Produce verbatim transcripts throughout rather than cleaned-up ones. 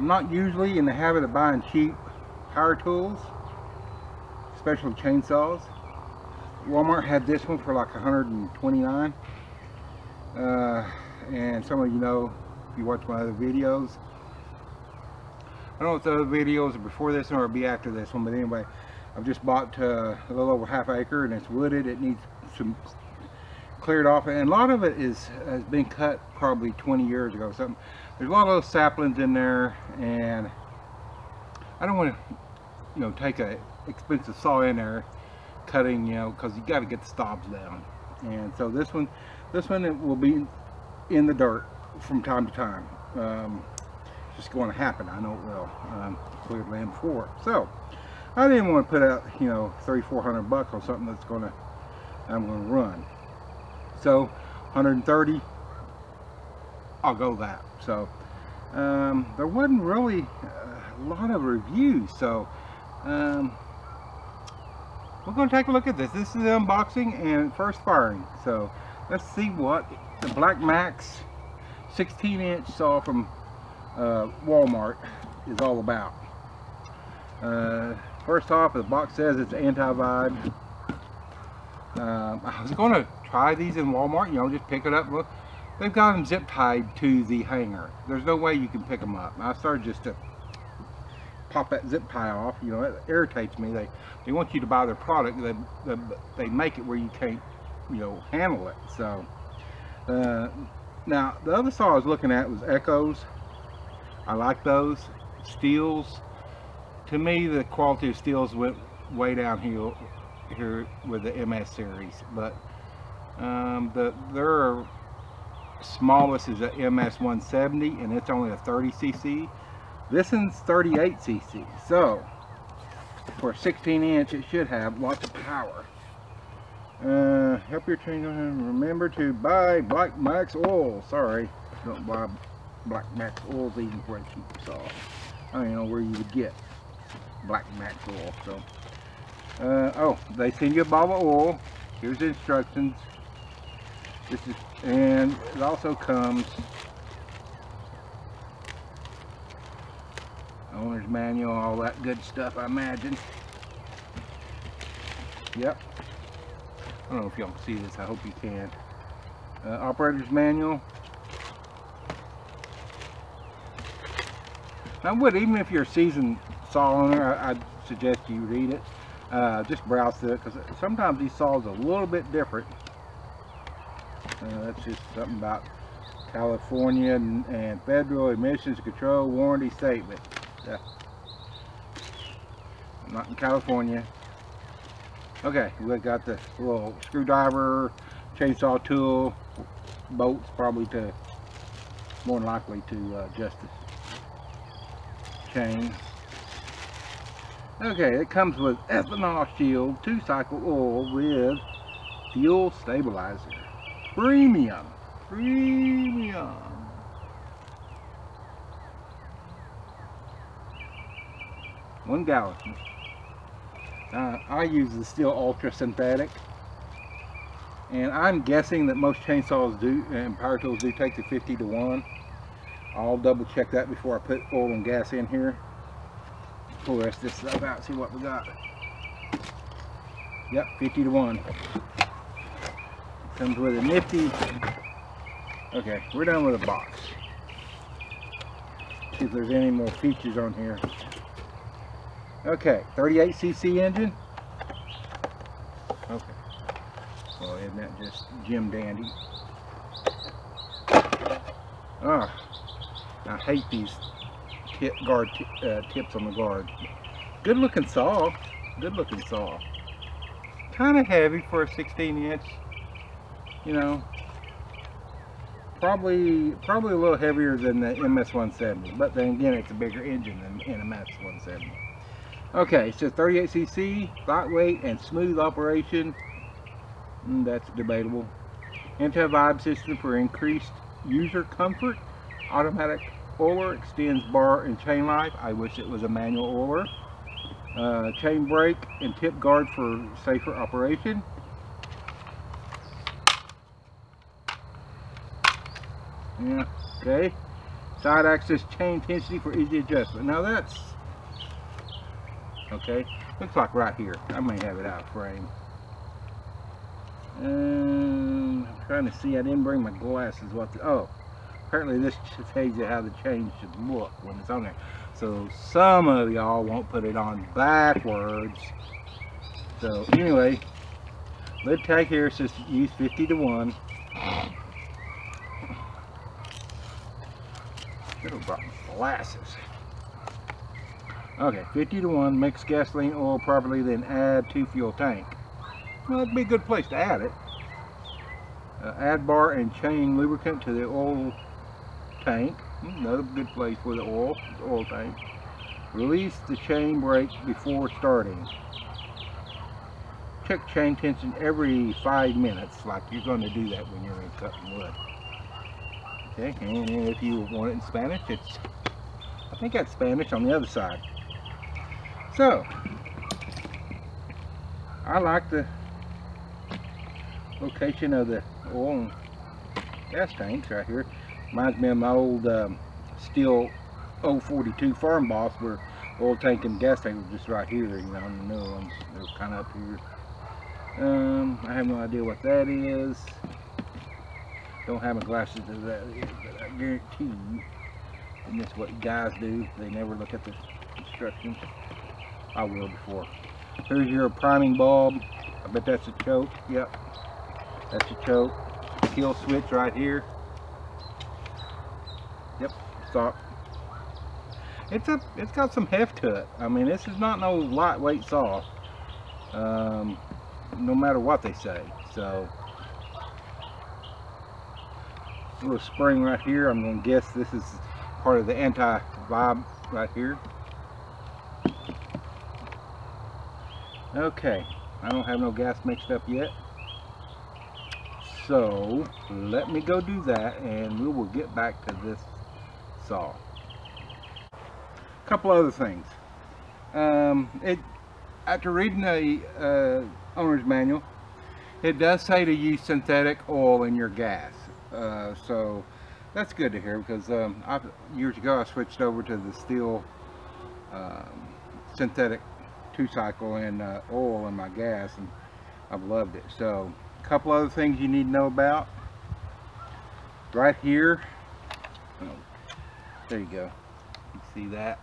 I'm not usually in the habit of buying cheap power tools, especially chainsaws. Walmart had this one for like one hundred twenty-nine dollars. Uh, and some of you know, if you watch my other videos, I don't know if the other videos are before this one or be after this one, but anyway, I've just bought uh, a little over half acre, and it's wooded. It needs some cleared off, and a lot of it is has been cut probably twenty years ago or something. There's a lot of little saplings in there, and I don't want to, you know, take a expensive saw in there cutting, you know, because you got to get the stobs down. And so this one, this one it will be in the dirt from time to time. Um, it's just going to happen. I know it will. Um, cleared land before, so I didn't want to put out, you know, three, four hundred bucks on something that's gonna I'm gonna run. So, one hundred thirty, I'll go that. So, um, there wasn't really a lot of reviews. So, um, we're gonna take a look at this. This is the unboxing and first firing. So, let's see what the Black Max sixteen inch saw from uh, Walmart is all about. Uh, First off, the box says it's anti-vibe. Um, I was going to try these in Walmart, you know, just pick it up. Look, they've got them zip tied to the hanger. There's no way you can pick them up. I started just to pop that zip tie off. You know, it irritates me. They they want you to buy their product. They they, they make it where you can't, you know, handle it. So uh, now the other saw I was looking at was Echoes. I like those. Stihls. To me, the quality of Stihls went way downhill here with the M S series, but um, the, their smallest is a M S one seventy, and it's only a thirty C C. This one's thirty-eight C C, so for sixteen inch, it should have lots of power. Uh, help your channel and remember to buy Black Max oil. Sorry, don't buy Black Max oils even for a cheap saw. I don't even know where you would get Black Max oil. So uh, oh, they send you a bottle of oil. Here's the instructions. This is, and it also comes owner's manual, all that good stuff, I imagine. Yep. I don't know if y'all can see this. I hope you can. Uh, operator's manual. I would, even if you're a seasoned saw owner, I, I'd suggest you read it. Uh, just browse through it, because sometimes these saws are a little bit different. Uh, that's just something about California and, and federal emissions control warranty statement. Yeah. I'm not in California. Okay, we've got the little screwdriver, chainsaw tool, bolts probably to, more than likely to uh, adjust this chain. Okay, it comes with ethanol shield, two cycle oil with fuel stabilizer. Premium. Premium. One gallon. Uh, I use the Stihl Ultra Synthetic. And I'm guessing that most chainsaws do, and power tools do, take the fifty to one. I'll double check that before I put oil and gas in here. Pull the rest of this stuff out, see what we got. Yep, fifty to one. Comes with a nifty. Okay, we're done with the box. See if there's any more features on here. Okay, thirty-eight C C engine. Okay. Well, isn't that just Jim Dandy? Ah, I hate these Tip guard uh, tips on the guard. Good looking saw. Good looking saw. Kind of heavy for a sixteen inch. You know, probably probably a little heavier than the M S one seventy. But then again, it's a bigger engine than an M S one seventy. Okay, it says thirty-eight C C, lightweight, and smooth operation. Mm, that's debatable. Anti-vibe system for increased user comfort. Automatic oiler, extends bar and chain life. I wish it was a manual oiler. Uh, chain brake and tip guard for safer operation. Yeah, okay. Side access chain density for easy adjustment. Now that's okay. Looks like right here. I may have it out of frame. Um, I'm trying to see. I didn't bring my glasses. What? The, oh, apparently this tells you how the chain should look when it's on there. So some of y'all won't put it on backwards. So anyway, lid tag here says use fifty to one. Should have brought glasses. Okay, fifty to one, mix gasoline, oil properly, then add to fuel tank. Well, that'd be a good place to add it. Uh, add bar and chain lubricant to the oil tank. Another good place for the oil, the oil tank. Release the chain brake before starting. Check chain tension every five minutes, like you're going to do that when you're in cutting wood. Okay, and if you want it in Spanish, it's, I think that's Spanish on the other side. So, I like the location of the oil and gas tanks right here. Reminds me of my old um, Stihl oh forty-two Farm Boss, where oil tank and gas tank were just right here, you know, in the middle of them. They were kind of up here. Um, I have no idea what that is. Don't have my glasses to that yet, but I guarantee you, and that's what guys do, they never look at the instructions. I will before. Here's your priming bulb. I bet that's a choke. Yep, that's a choke. Kill switch right here. Yep, stop. It's a, it's got some heft to it. I mean, this is not no lightweight saw, um, no matter what they say. So little spring right here. I'm gonna guess this is part of the anti-vibe right here. Okay, I don't have no gas mixed up yet, so let me go do that and we will get back to this saw. A couple other things. Um, it after reading the uh, owner's manual, it does say to use synthetic oil in your gas. Uh, so that's good to hear, because um, I, years ago I switched over to the Stihl um, synthetic two-cycle and uh, oil in my gas, and I've loved it. So a couple other things you need to know about right here. Oh, there you go. You see that?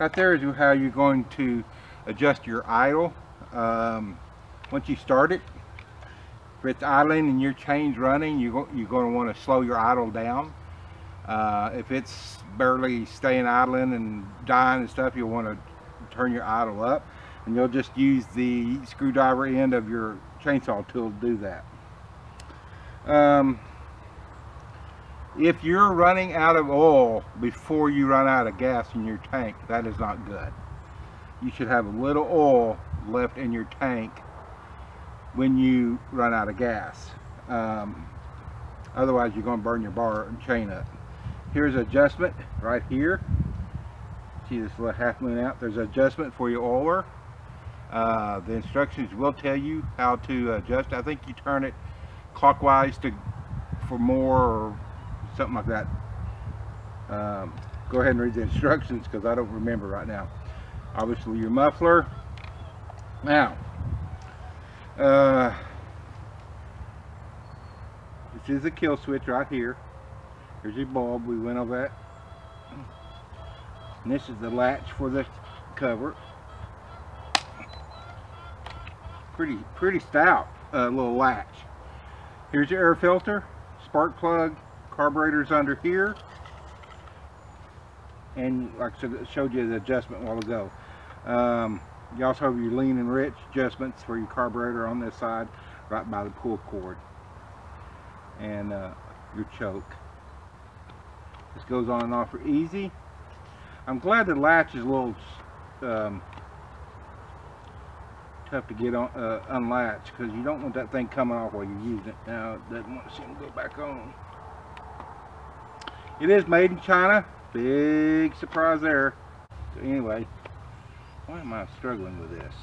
Right there is how you're going to adjust your idle. Um, once you start it, if it's idling and your chain's running, you're going to want to slow your idle down. Uh, if it's barely staying idling and dying and stuff, you'll want to turn your idle up. And you'll just use the screwdriver end of your chainsaw tool to do that. Um, if you're running out of oil before you run out of gas in your tank, that is not good. You should have a little oil left in your tank when you run out of gas. Um, otherwise you're going to burn your bar and chain up. Here's adjustment right here. See this little half moon out? There's adjustment for your oiler. Uh, the instructions will tell you how to adjust. I think you turn it clockwise to for more or something like that. Um, go ahead and read the instructions, because I don't remember right now. Obviously your muffler. Now Uh, this is a kill switch right here. Here's your bulb, we went over that. And this is the latch for the cover. Pretty, pretty stout uh, little latch. Here's your air filter, spark plug, carburetor's under here. And like I showed you the adjustment a while ago. Um, You also have your lean and rich adjustments for your carburetor on this side, right by the pull cord, and uh, your choke. This goes on and off for easy. I'm glad the latch is a little um, tough to get on, uh, unlatched, because you don't want that thing coming off while you're using it. Now it doesn't want to see them go back on. It is made in China. Big surprise there. So anyway. Why am I struggling with this?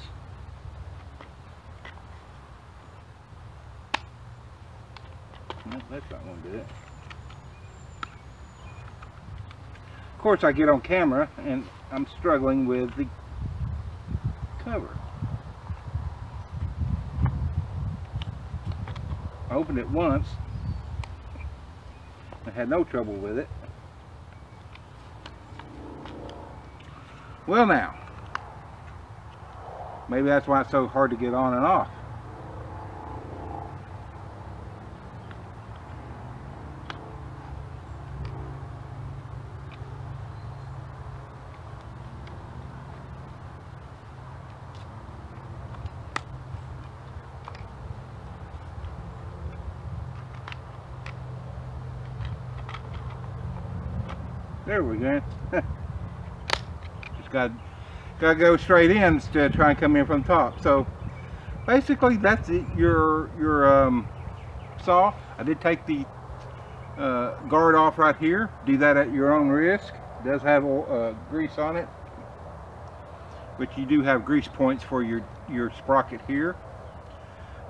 Nope, that's not going to do it. Of course I get on camera and I'm struggling with the cover. I opened it once. I had no trouble with it. Well now, maybe that's why it's so hard to get on and off. There we go. Just got got to go straight in instead of trying to come in from the top. So basically, that's it. Your your um, saw. I did take the uh, guard off right here. Do that at your own risk. It does have uh, grease on it, but you do have grease points for your your sprocket here.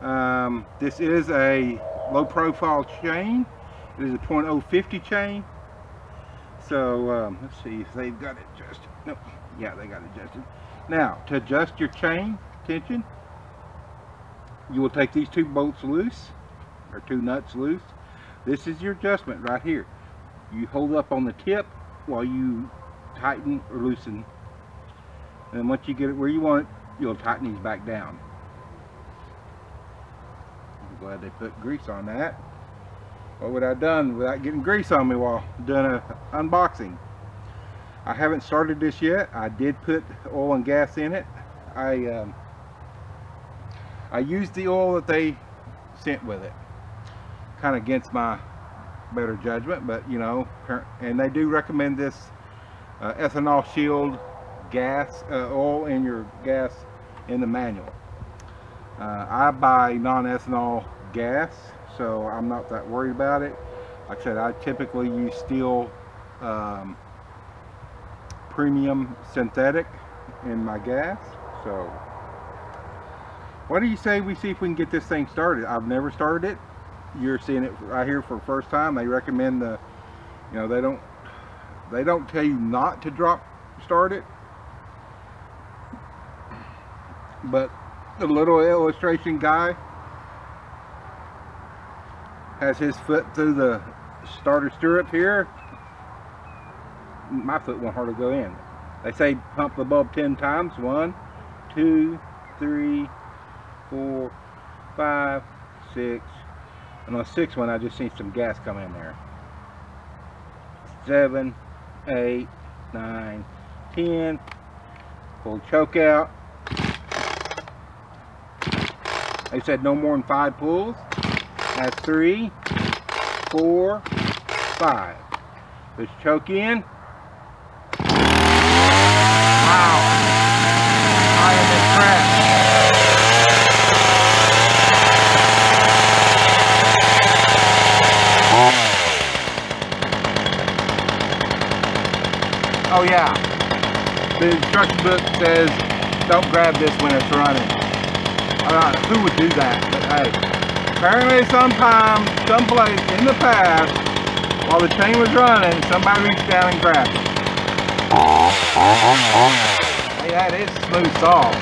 Um, this is a low profile chain. It is a point oh fifty chain. So um, let's see if they've got it adjusted. No, yeah, they got it adjusted. Now, to adjust your chain tension, you will take these two bolts loose, or two nuts loose. This is your adjustment right here. You hold up on the tip while you tighten or loosen. And once you get it where you want it, you'll tighten these back down. I'm glad they put grease on that. What would I have done without getting grease on me while doing an unboxing? I haven't started this yet. I did put oil and gas in it. I um, I used the oil that they sent with it. Kind of against my better judgment, but you know, and they do recommend this uh, ethanol shield gas uh, oil in your gas in the manual. Uh, I buy non-ethanol gas. So I'm not that worried about it. Like I said, I typically use Stihl um, premium synthetic in my gas. So what do you say we see if we can get this thing started? I've never started it. You're seeing it right here for the first time. They recommend the, you know, they don't they don't tell you not to drop start it, but the little illustration guy has his foot through the starter stirrup here. My foot won't hardly go in. They say pump the bulb ten times. One, two, three, four, five, six. And on the sixth one, I just seen some gas come in there. Seven, eight, nine, ten. Full choke out. They said no more than five pulls. That's three, four, five. Let's choke in. Wow. I am impressed. Oh yeah. The instruction book says don't grab this when it's running. I don't know who would do that, but hey. Apparently sometime, someplace in the past, while the chain was running, somebody reached down and grabbed it. Hey, that is smooth saw.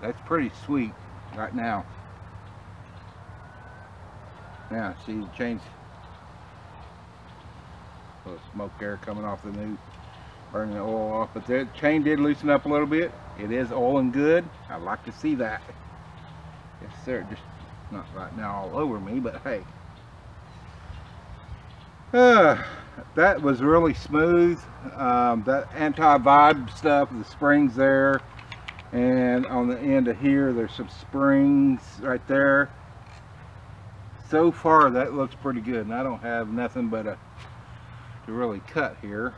That's pretty sweet right now. Now, see the chains. A little smoke air coming off the new, burning the oil off. But the chain did loosen up a little bit. It is oil and good. I like to see that. Yes, sir. Just not right now all over me, but hey. Uh, that was really smooth. Um, that anti-vibe stuff, the springs there, and on the end of here there's some springs right there. So far that looks pretty good, and I don't have nothing but a to really cut here.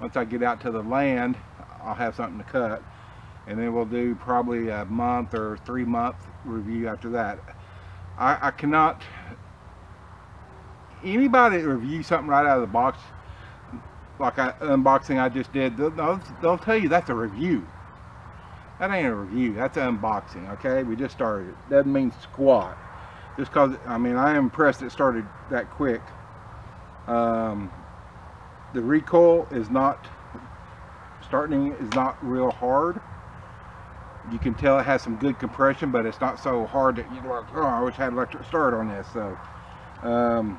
Once I get out to the land, I'll have something to cut, and then we'll do probably a month or three month review after that. I, I cannot, anybody that reviews something right out of the box, like I, unboxing I just did, they'll, they'll tell you that's a review. That ain't a review, that's an unboxing, okay? We just started. Doesn't mean squat. Just because, I mean, I am impressed it started that quick. Um, the recoil is not, starting is not real hard. You can tell it has some good compression, but it's not so hard that you're like, oh, I wish I had electric start on this. So, um,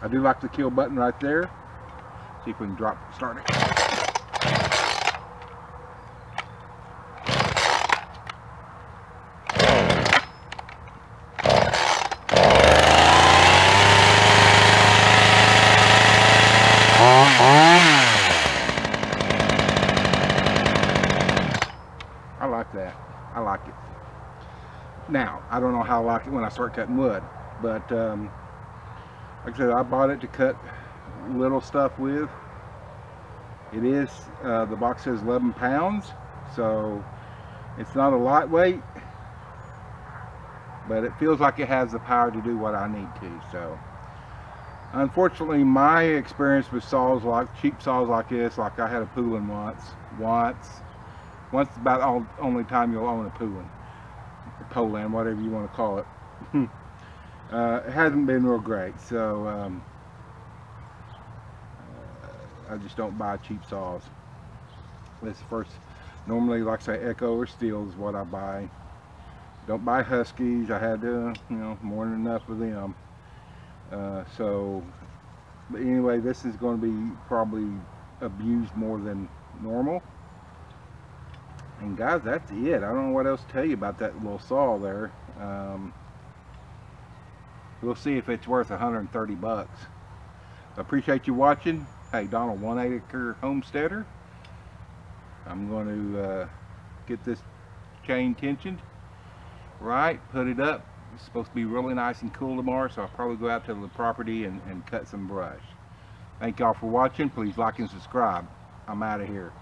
I do like the kill button right there. See if we can drop it, start it. Now, I don't know how I like it when I start cutting wood, but um, like I said, I bought it to cut little stuff with. It is, uh, the box says eleven pounds, so it's not a lightweight, but it feels like it has the power to do what I need to. So, unfortunately, my experience with saws, like cheap saws like this, like I had a Poulan once, once, once about all only time you'll own a Poulan. Poulan, whatever you want to call it. uh, it hasn't been real great, so um, uh, I just don't buy cheap saws. This is first, normally, like I say, Echo or Stihl is what I buy. Don't buy Huskies. I had to, you know, more than enough of them. Uh, so, but anyway, this is going to be probably abused more than normal. And guys, that's it. I don't know what else to tell you about that little saw there. Um, we'll see if it's worth one hundred thirty bucks. I appreciate you watching. Hey, Donald, One Acre Homesteader. I'm going to uh, get this chain tensioned, right? Put it up. It's supposed to be really nice and cool tomorrow, so I'll probably go out to the property and, and cut some brush. Thank y'all for watching. Please like and subscribe. I'm out of here.